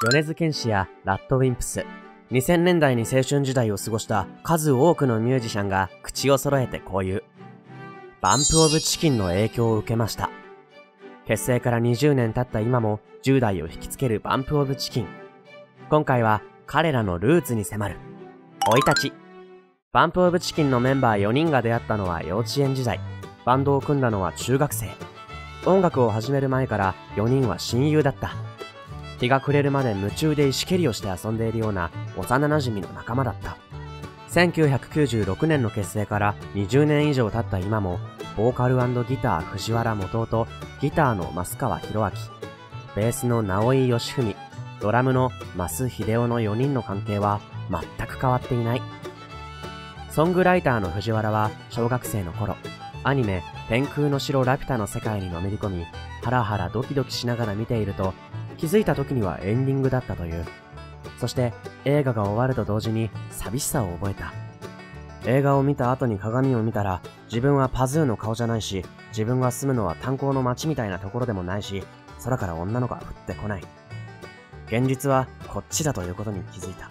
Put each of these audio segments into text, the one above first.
米津玄師やRADWIMPS、2000年代に青春時代を過ごした数多くのミュージシャンが口を揃えてこう言う。バンプ・オブ・チキンの影響を受けました。結成から20年経った今も10代を引きつけるバンプ・オブ・チキン。今回は彼らのルーツに迫る。生い立ち。バンプ・オブ・チキンのメンバー4人が出会ったのは幼稚園時代。バンドを組んだのは中学生。音楽を始める前から4人は親友だった。日が暮れるまで夢中で石蹴りをして遊んでいるような幼馴染の仲間だった。1996年の結成から20年以上経った今も、ボーカル&ギター藤原元とギターの増川弘明、ベースの直井義文、ドラムの増秀夫の4人の関係は全く変わっていない。ソングライターの藤原は小学生の頃、アニメ天空の城ラピュタの世界にのめり込み、ハラハラドキドキしながら見ていると、気づいた時にはエンディングだったという。そして映画が終わると同時に寂しさを覚えた。映画を見た後に鏡を見たら、自分はパズーの顔じゃないし、自分が住むのは炭鉱の町みたいなところでもないし、空から女の子は降ってこない。現実はこっちだということに気づいた。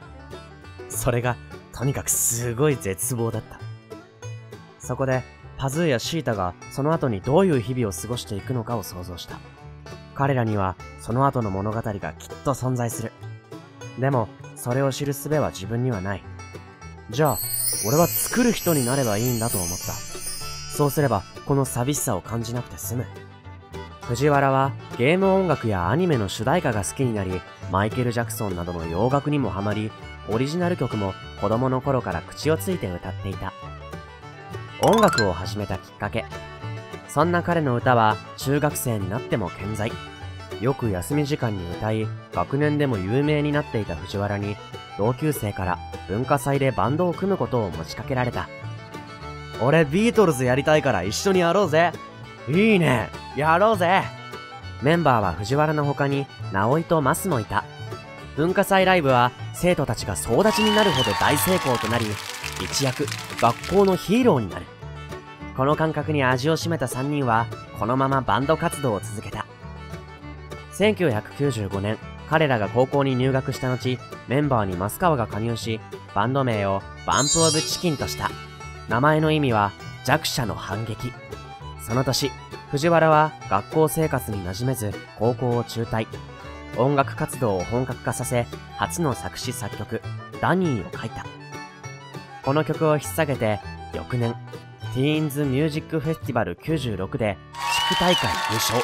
それがとにかくすごい絶望だった。そこでパズーやシータがその後にどういう日々を過ごしていくのかを想像した。彼らにはその後の物語がきっと存在する。でも、それを知る術は自分にはない。じゃあ、俺は作る人になればいいんだと思った。そうすれば、この寂しさを感じなくて済む。藤原は、ゲーム音楽やアニメの主題歌が好きになり、マイケル・ジャクソンなどの洋楽にもハマり、オリジナル曲も子供の頃から口をついて歌っていた。音楽を始めたきっかけ。そんな彼の歌は、中学生になっても健在。よく休み時間に歌い、学年でも有名になっていた藤原に、同級生から文化祭でバンドを組むことを持ちかけられた。俺ビートルズやりたいから一緒にやろうぜ。いいね、やろうぜ。メンバーは藤原の他に、直井とマスもいた。文化祭ライブは生徒たちが総立ちになるほど大成功となり、一躍学校のヒーローになる。この感覚に味を占めた3人は、このままバンド活動を続けた。1995年、彼らが高校に入学した後、メンバーに増川が加入し、バンド名をバンプ・オブ・チキンとした。名前の意味は、弱者の反撃。その年、藤原は学校生活に馴染めず、高校を中退。音楽活動を本格化させ、初の作詞作曲、ダニーを書いた。この曲を引っ提げて、翌年、ティーンズ・ミュージック・フェスティバル96で、地区大会優勝。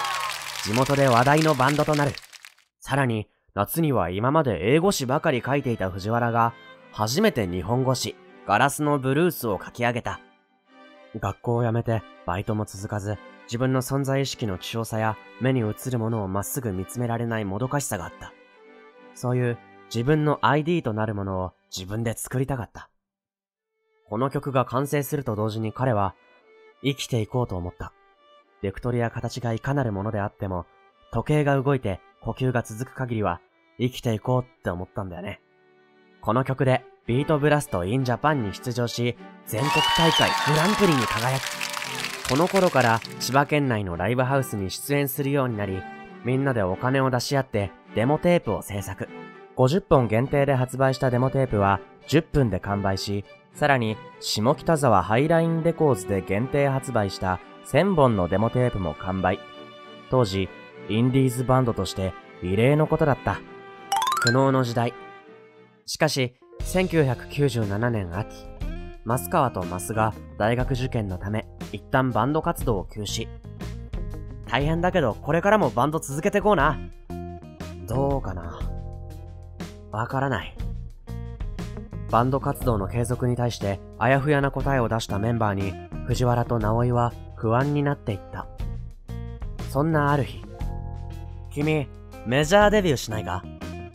地元で話題のバンドとなる。さらに、夏には今まで英語詞ばかり書いていた藤原が、初めて日本語詞、ガラスのブルースを書き上げた。学校を辞めて、バイトも続かず、自分の存在意識の希少さや、目に映るものをまっすぐ見つめられないもどかしさがあった。そういう、自分の ID となるものを自分で作りたかった。この曲が完成すると同時に彼は、生きていこうと思った。ベクトルや形がいかなるものであっても、時計が動いて呼吸が続く限りは生きていこうって思ったんだよね。この曲でビートブラストインジャパンに出場し、全国大会グランプリに輝く。この頃から千葉県内のライブハウスに出演するようになり、みんなでお金を出し合ってデモテープを制作。50本限定で発売したデモテープは10分で完売し、さらに下北沢ハイラインレコーズで限定発売した1000本のデモテープも完売。当時、インディーズバンドとして異例のことだった。苦悩の時代。しかし、1997年秋、増川と増が大学受験のため、一旦バンド活動を休止。大変だけど、これからもバンド続けてこうな。どうかな。わからない。バンド活動の継続に対して、あやふやな答えを出したメンバーに、藤原と直井は不安になっていった。そんなある日、君、メジャーデビューしないか？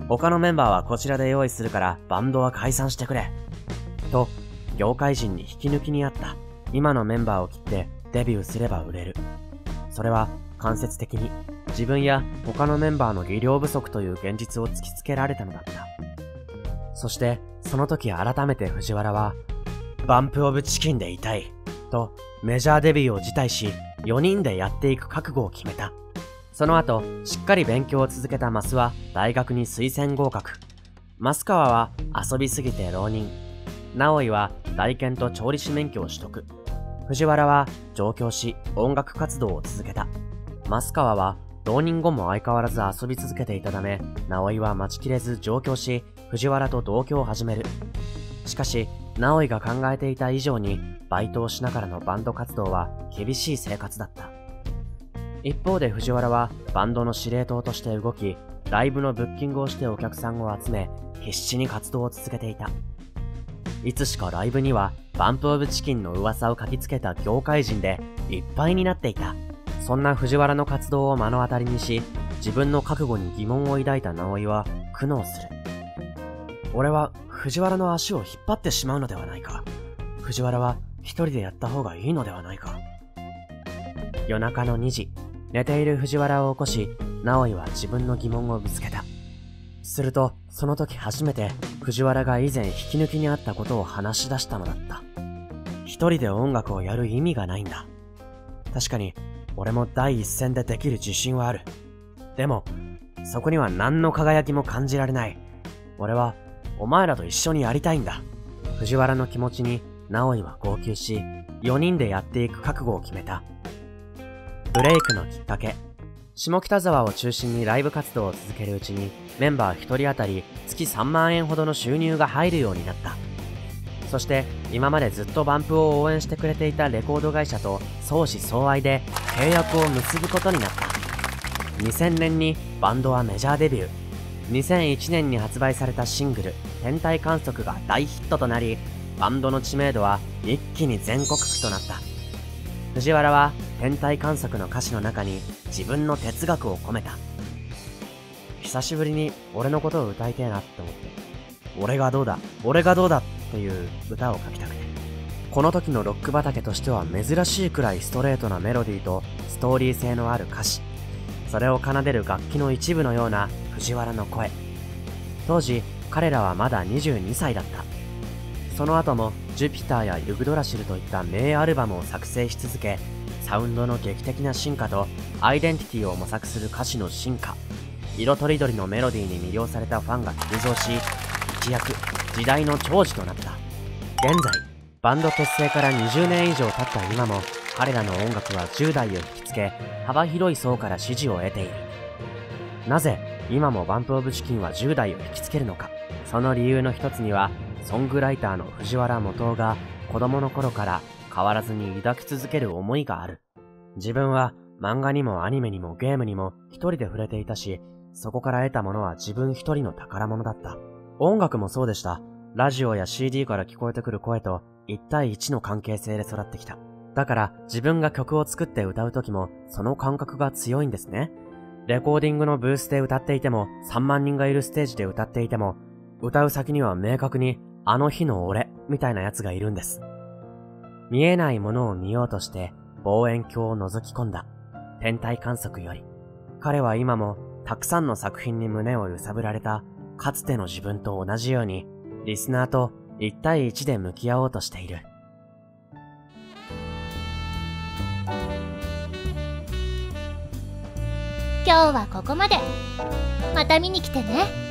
他のメンバーはこちらで用意するからバンドは解散してくれ。と、業界人に引き抜きにあった。今のメンバーを切ってデビューすれば売れる。それは間接的に自分や他のメンバーの技量不足という現実を突きつけられたのだった。そして、その時改めて藤原は、バンプオブチキンでいたい。と、メジャーデビューを辞退し、4人でやっていく覚悟を決めた。その後、しっかり勉強を続けたマスは大学に推薦合格。マスカワは遊びすぎて浪人。直井は大検と調理師免許を取得。藤原は上京し音楽活動を続けた。マスカワは浪人後も相変わらず遊び続けていたため、直井は待ちきれず上京し、藤原と同居を始める。しかし、直井が考えていた以上に、バイトをしながらのバンド活動は厳しい生活だった。一方で藤原はバンドの司令塔として動き、ライブのブッキングをしてお客さんを集め、必死に活動を続けていた。いつしかライブには、バンプ・オブ・チキンの噂を書きつけた業界人でいっぱいになっていた。そんな藤原の活動を目の当たりにし、自分の覚悟に疑問を抱いた直井は苦悩する。俺は藤原の足を引っ張ってしまうのではないか。藤原は一人でやった方がいいのではないか。夜中の2時、寝ている藤原を起こし、直井は自分の疑問をぶつけた。すると、その時初めて藤原が以前引き抜きにあったことを話し出したのだった。一人で音楽をやる意味がないんだ。確かに、俺も第一線でできる自信はある。でも、そこには何の輝きも感じられない。俺は、お前らと一緒にやりたいんだ。藤原の気持ちに、直井は号泣し、4人でやっていく覚悟を決めた。ブレイクのきっかけ。下北沢を中心にライブ活動を続けるうちに、メンバー1人当たり月3万円ほどの収入が入るようになった。そして、今までずっとバンプを応援してくれていたレコード会社と相思相愛で、契約を結ぶことになった。2000年にバンドはメジャーデビュー。2001年に発売されたシングル「天体観測」が大ヒットとなり、バンドの知名度は一気に全国区となった。藤原は天体観測の歌詞の中に自分の哲学を込めた。久しぶりに俺のことを歌いてえなって思って、俺がどうだ俺がどうだっていう歌を書きたくて、この時のロック畑としては珍しいくらいストレートなメロディーとストーリー性のある歌詞、それを奏でる楽器の一部のような藤原の声。当時彼らはまだ22歳だった。その後もジュピターやユグドラシルといった名アルバムを作成し続け、サウンドの劇的な進化とアイデンティティを模索する歌詞の進化、色とりどりのメロディーに魅了されたファンが急増し、一躍時代の寵児となった。現在バンド結成から20年以上経った今も、彼らの音楽は10代を引きつけ、幅広い層から支持を得ている。なぜ今もバンプ・オブ・チキンは10代を引きつけるのか。その理由の一つには、ソングライターの藤原基が子供の頃から変わらずに抱き続ける思いがある。自分は漫画にもアニメにもゲームにも一人で触れていたし、そこから得たものは自分一人の宝物だった。音楽もそうでした。ラジオや CD から聞こえてくる声と、1対1の関係性で育ってきた。だから自分が曲を作って歌う時もその感覚が強いんですね。レコーディングのブースで歌っていても、3万人がいるステージで歌っていても、歌う先には明確にあの日の俺みたいなやつがいるんです。見えないものを見ようとして望遠鏡を覗き込んだ天体観測より、彼は今もたくさんの作品に胸を揺さぶられたかつての自分と同じように、リスナーと1対1で向き合おうとしている。今日はここまで。また見に来てね。